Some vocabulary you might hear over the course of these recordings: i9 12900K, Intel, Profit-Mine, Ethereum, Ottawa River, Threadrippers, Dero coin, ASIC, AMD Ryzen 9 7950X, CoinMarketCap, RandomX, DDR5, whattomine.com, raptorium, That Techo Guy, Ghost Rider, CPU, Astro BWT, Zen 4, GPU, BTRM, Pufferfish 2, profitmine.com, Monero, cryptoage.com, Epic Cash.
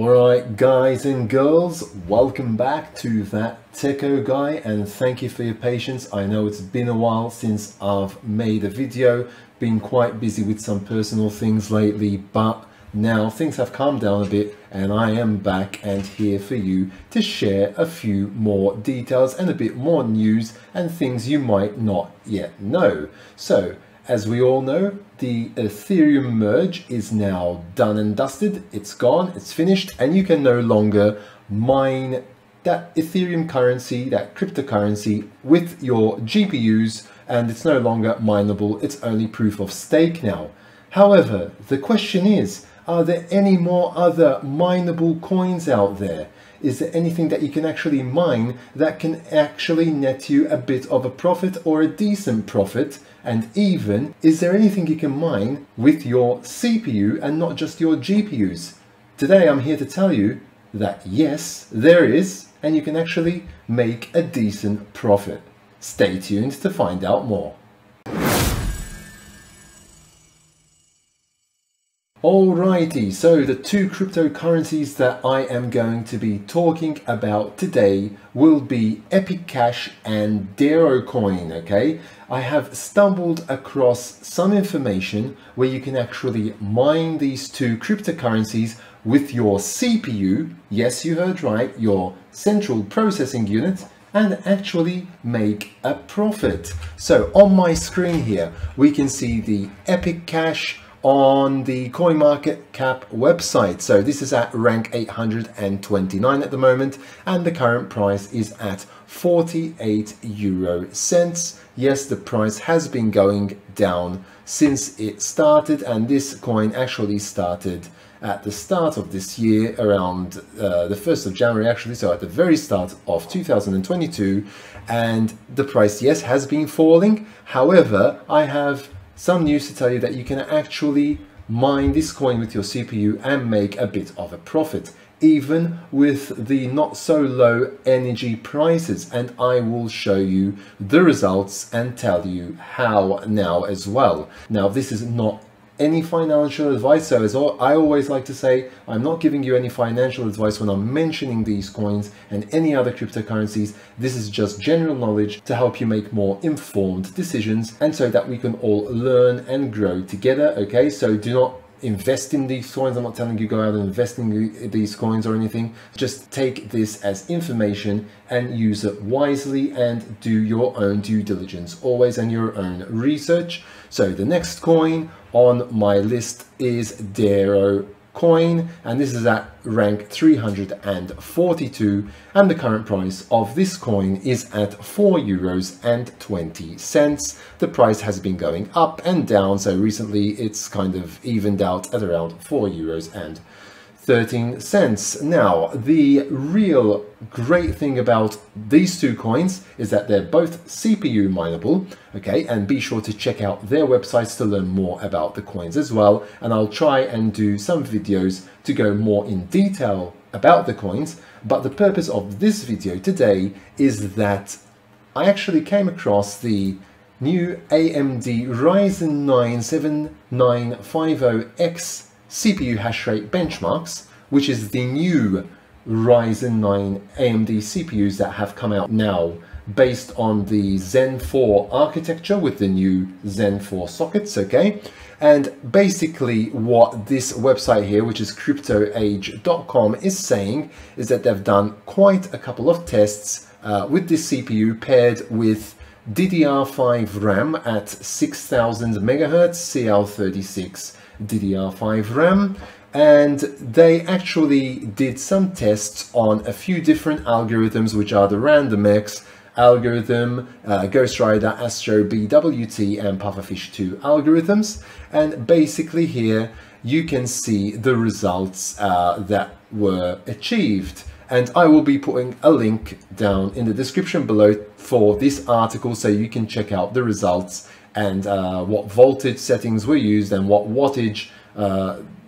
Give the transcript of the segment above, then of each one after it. Alright guys and girls, welcome back to That Techo Guy and thank you for your patience. I know it's been a while since I've made a video, been quite busy with some personal things lately, but now things have calmed down a bit and I am back and here for you to share a few more details and a bit more news and things you might not yet know. So, as we all know, the Ethereum merge is now done and dusted. It's gone, it's finished, and you can no longer mine that Ethereum currency, that cryptocurrency, with your GPUs, and it's no longer mineable. It's only proof of stake now. However, the question is, are there any more other mineable coins out there? Is there anything that you can actually mine that can actually net you a bit of a profit or a decent profit? And even, is there anything you can mine with your CPU and not just your GPUs? Today I'm here to tell you that yes, there is, and you can actually make a decent profit. Stay tuned to find out more. Alrighty, so the two cryptocurrencies that I am going to be talking about today will be Epic Cash and Dero coin, okay? I have stumbled across some information where you can actually mine these two cryptocurrencies with your CPU, yes you heard right, your central processing unit, and actually make a profit. So on my screen here, we can see the Epic Cash on the CoinMarketCap website. So this is at rank 829 at the moment, and the current price is at 48 euro cents. Yes, the price has been going down since it started, and this coin actually started at the start of this year, around the 1st of January actually, so at the very start of 2022, and the price, yes, has been falling. However, I have some news to tell you that you can actually mine this coin with your CPU and make a bit of a profit, even with the not so low energy prices, and I will show you the results and tell you how now as well. Now, this is not any financial advice, so as I always like to say, I'm not giving you any financial advice when I'm mentioning these coins and any other cryptocurrencies. This is just general knowledge to help you make more informed decisions, and so that we can all learn and grow together, okay? So do not invest in these coins. I'm not telling you go out and invest in these coins or anything. Just take this as information and use it wisely and do your own due diligence always and your own research. So the next coin on my list is Dero coin, and this is at rank 342, and the current price of this coin is at 4 euros and 20 cents. The price has been going up and down, so recently it's kind of evened out at around 4 euros and 13 cents. Now, the real great thing about these two coins is that they're both CPU mineable, okay? And be sure to check out their websites to learn more about the coins as well, and I'll try and do some videos to go more in detail about the coins. But the purpose of this video today is that I actually came across the new AMD Ryzen 9 7950X CPU hash rate benchmarks, which is the new Ryzen 9 AMD CPUs that have come out now based on the Zen 4 architecture with the new Zen 4 sockets, okay? And basically what this website here, which is cryptoage.com, is saying is that they've done quite a couple of tests with this CPU paired with DDR5 RAM at 6000 megahertz CL36 DDR5 RAM, and they actually did some tests on a few different algorithms, which are the RandomX algorithm, Ghost Rider, Astro BWT, and Pufferfish 2 algorithms. And basically here you can see the results that were achieved. And I will be putting a link down in the description below for this article so you can check out the results and what voltage settings were used and what wattage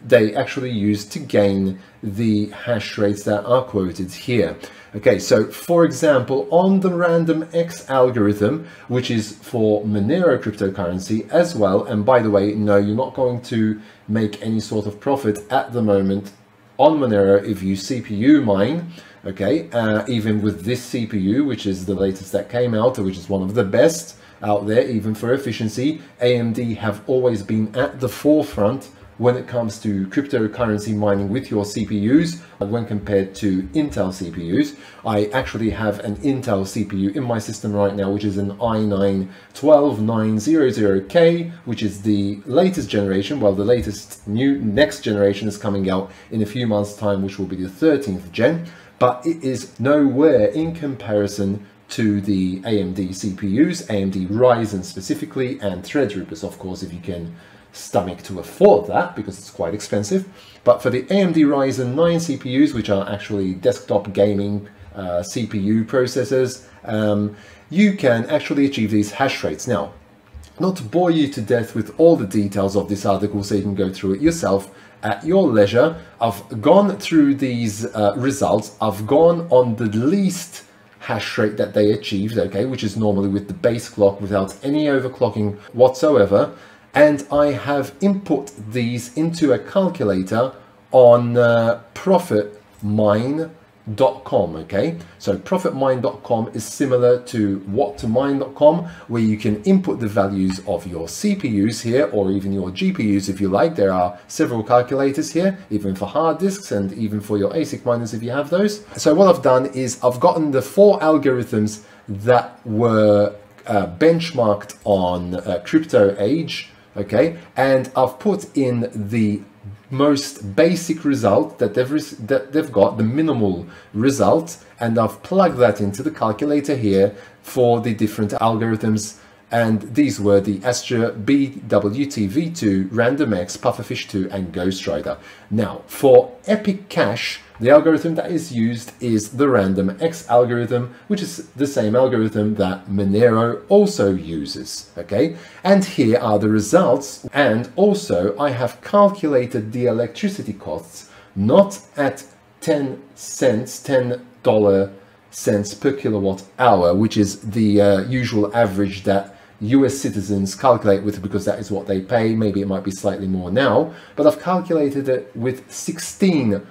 they actually used to gain the hash rates that are quoted here. Okay, so for example, on the RandomX algorithm, which is for Monero cryptocurrency as well, and by the way, no, you're not going to make any sort of profit at the moment on Monero if you CPU mine, okay, even with this CPU, which is the latest that came out, which is one of the best out there, even for efficiency. AMD have always been at the forefront when it comes to cryptocurrency mining with your CPUs when compared to Intel CPUs. I actually have an Intel CPU in my system right now, which is an i9 12900K, which is the latest generation. Well, the latest new next generation is coming out in a few months' time, which will be the 13th gen, but it is nowhere in comparison to the AMD CPUs, AMD Ryzen specifically, and Threadrippers, of course, if you can stomach to afford that, because it's quite expensive. But for the AMD Ryzen 9 CPUs, which are actually desktop gaming CPU processors, you can actually achieve these hash rates. Now, not to bore you to death with all the details of this article, so you can go through it yourself at your leisure. I've gone through these results. I've gone on the least hash rate that they achieved, okay, which is normally with the base clock without any overclocking whatsoever. And I have input these into a calculator on profitmine.com, okay? So profitmine.com is similar to whattomine.com, where you can input the values of your CPUs here, or even your GPUs if you like. There are several calculators here, even for hard disks and even for your ASIC miners if you have those. So what I've done is I've gotten the four algorithms that were benchmarked on CryptoAge, okay, and I've put in the most basic result that they've got, the minimal result, and I've plugged that into the calculator here for the different algorithms. And these were the Astro BWT V2, RandomX, Pufferfish 2, and Ghost Rider. Now, for Epic Cash, the algorithm that is used is the RandomX algorithm, which is the same algorithm that Monero also uses, okay? And here are the results. And also, I have calculated the electricity costs, not at 10 cents, $10 per kilowatt hour, which is the usual average that US citizens calculate with, because that is what they pay. Maybe it might be slightly more now, but I've calculated it with $16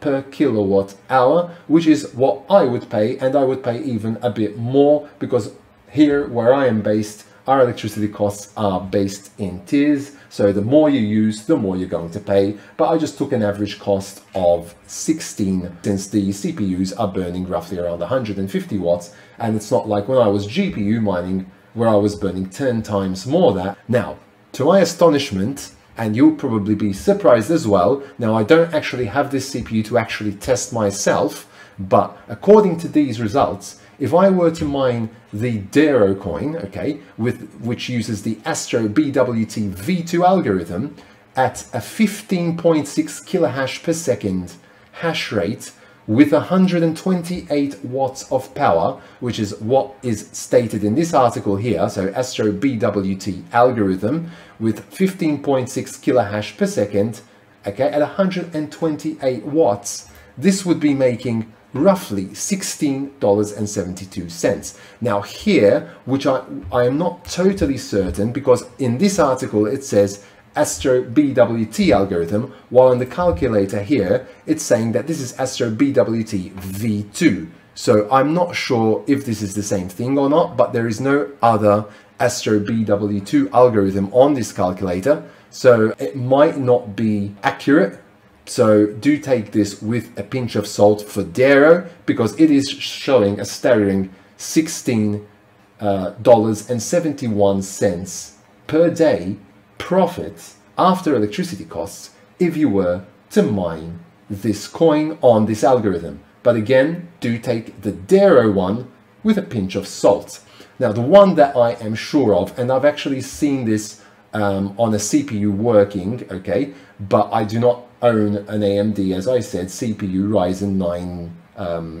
per kilowatt hour, which is what I would pay, and I would pay even a bit more, because here where I am based, our electricity costs are based in tiers, so the more you use, the more you're going to pay. But I just took an average cost of 16, since the CPUs are burning roughly around 150 watts, and it's not like when I was GPU mining, where I was burning 10 times more that. Now, to my astonishment, and you'll probably be surprised as well, now I don't actually have this CPU to actually test myself, but according to these results, if I were to mine the Dero coin, okay, which uses the Astro BWT V2 algorithm, at a 15.6 kilohash per second hash rate with 128 watts of power, which is what is stated in this article here, so Astro BWT algorithm with 15.6 kilohash per second, okay, at 128 watts, this would be making roughly $16.72. Now here, which I am not totally certain, because in this article it says Astro BWT algorithm, while on the calculator here it's saying that this is Astro BWT V2. So I'm not sure if this is the same thing or not, but there is no other Astro BW2 algorithm on this calculator, so it might not be accurate. So do take this with a pinch of salt for Dero, because it is showing a staggering $16.71 per day profit after electricity costs if you were to mine this coin on this algorithm. But again, do take the Dero one with a pinch of salt. Now, the one that I am sure of, and I've actually seen this on a CPU working, okay, but I do not own an AMD, as I said, CPU Ryzen 9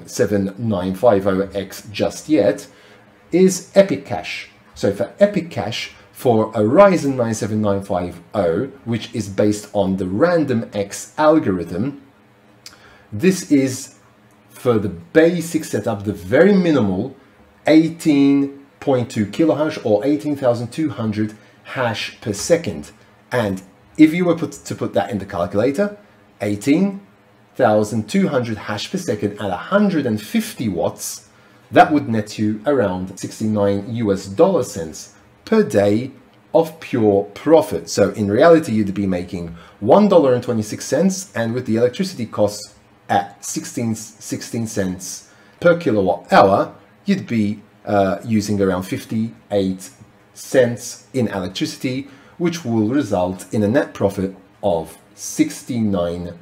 7950X just yet, is Epic Cash. So for Epic Cash, for a Ryzen 9 7950, which is based on the RandomX algorithm, this is, for the basic setup, the very minimal, 18.2 kilohash or 18,200 hash per second. And if you were to put that in the calculator, 18 1,200 hash per second at 150 watts, that would net you around $69 per day of pure profit. So in reality, you'd be making $1.26, and with the electricity costs at 16 cents per kilowatt hour, you'd be using around 58 cents in electricity, which will result in a net profit of $69.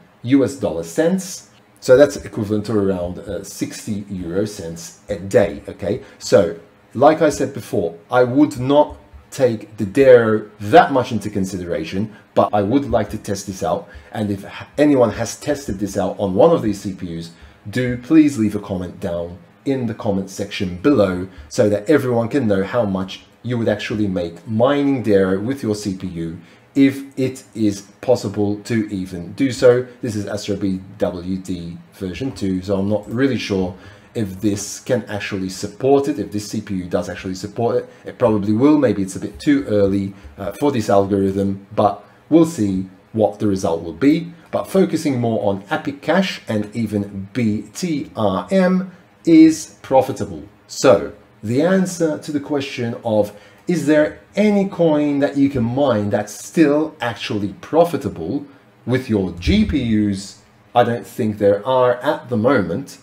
So that's equivalent to around 60 euro cents a day. Okay, so like I said before, I would not take the Dero that much into consideration, but I would like to test this out. And if anyone has tested this out on one of these CPUs, do please leave a comment down in the comment section below so that everyone can know how much you would actually make mining Dero with your CPU, if it is possible to even do so. This is Astro BWT version 2, so I'm not really sure if this can actually support it, if this CPU does actually support it. It probably will. Maybe it's a bit too early for this algorithm, but we'll see what the result will be. But focusing more on Epic Cash and even BTRM is profitable. So the answer to the question of, is there any coin that you can mine that's still actually profitable with your GPUs? I don't think there are at the moment.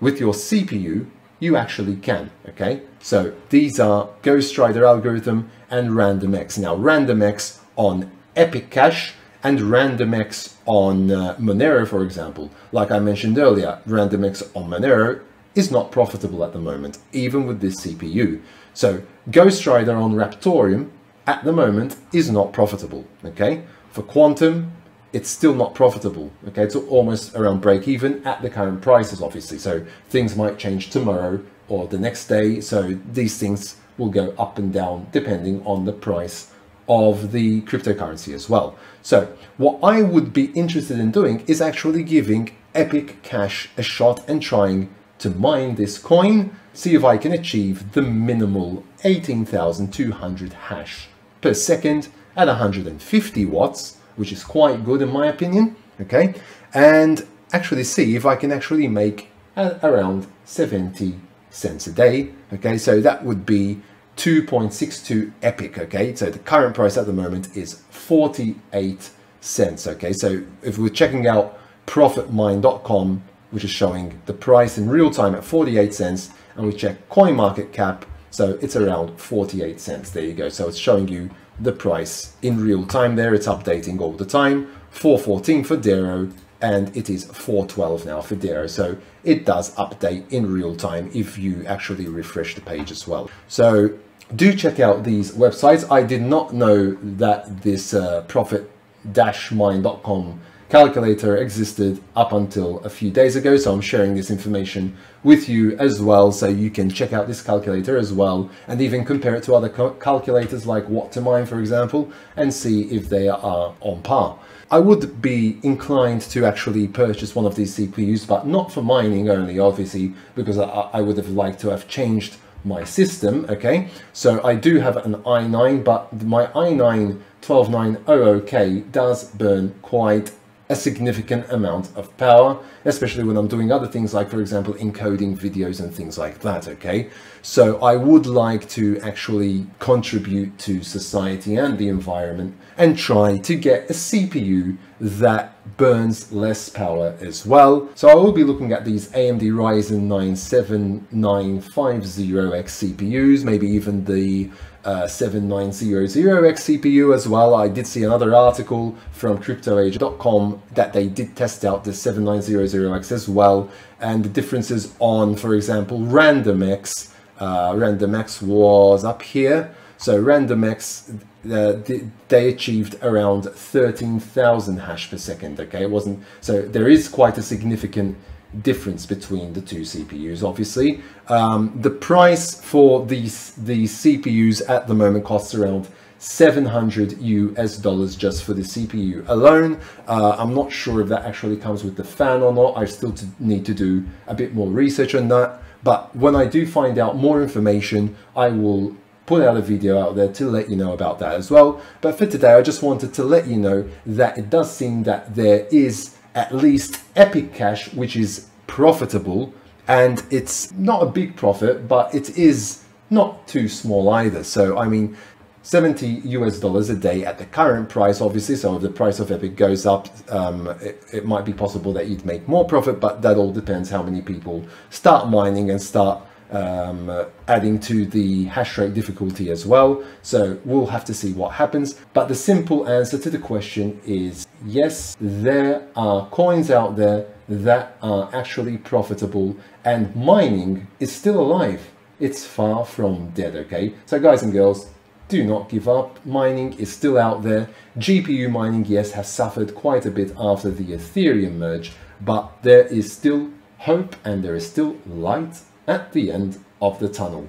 With your CPU, you actually can, okay? So these are Ghost Rider algorithm and RandomX. Now, RandomX on Epic Cash and RandomX on Monero, for example. Like I mentioned earlier, RandomX on Monero is not profitable at the moment, even with this CPU. So Ghost Rider on Raptorium at the moment is not profitable, okay? For Quantum, it's still not profitable, okay? It's almost around break even at the current prices, obviously. So things might change tomorrow or the next day. So these things will go up and down depending on the price of the cryptocurrency as well. So what I would be interested in doing is actually giving Epic Cash a shot and trying to mine this coin, see if I can achieve the minimal 18,200 hash per second at 150 watts, which is quite good in my opinion, okay? And actually see if I can actually make around 70 cents a day, okay? So that would be 2.62 Epic, okay? So the current price at the moment is 48 cents, okay? So if we're checking out profitmine.com, which is showing the price in real time at 48 cents, and we check CoinMarketCap, so it's around 48 cents, there you go. So it's showing you the price in real time there, it's updating all the time, 414 for Dero, and it is 412 now for Dero, so it does update in real time if you actually refresh the page as well. So do check out these websites. I did not know that this profit-mine.com calculator existed up until a few days ago, so I'm sharing this information with you as well, so you can check out this calculator as well, and even compare it to other calculators like whattomine, for example, and see if they are on par. I would be inclined to actually purchase one of these CPUs, but not for mining only, obviously, because I would have liked to have changed my system, okay? So I do have an i9, but my i9 12900K does burn quite a significant amount of power, especially when I'm doing other things like, for example, encoding videos and things like that, okay? So I would like to actually contribute to society and the environment and try to get a CPU that burns less power as well. So I will be looking at these AMD Ryzen 9 7950X CPUs, maybe even the 7900X CPU as well. I did see another article from cryptoage.com that they did test out the 7900X as well, and the differences on, for example, RandomX. RandomX was up here. So RandomX, they achieved around 13,000 hash per second, okay? It wasn't, so there is quite a significant difference between the two CPUs, obviously. The price for these CPUs at the moment costs around $700 just for the CPU alone. I'm not sure if that actually comes with the fan or not. I still need to do a bit more research on that. But when I do find out more information, I will put out a video out there to let you know about that as well. But for today, I just wanted to let you know that it does seem that there is at least Epic Cash, which is profitable, and it's not a big profit, but it is not too small either. So I mean, $70 a day at the current price, obviously. So if the price of Epic goes up, it might be possible that you'd make more profit, but that all depends how many people start mining and start adding to the hash rate difficulty as well. So we'll have to see what happens. But the simple answer to the question is yes, there are coins out there that are actually profitable, and mining is still alive. It's far from dead, okay? So guys and girls, do not give up. Mining is still out there. GPU mining, yes, has suffered quite a bit after the Ethereum merge, but there is still hope and there is still light at the end of the tunnel.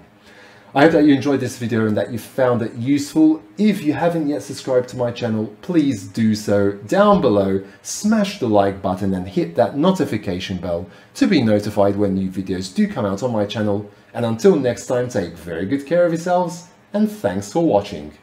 I hope that you enjoyed this video and that you found it useful. If you haven't yet subscribed to my channel, please do so down below. Smash the like button and hit that notification bell to be notified when new videos do come out on my channel. And until next time, take very good care of yourselves. And thanks for watching.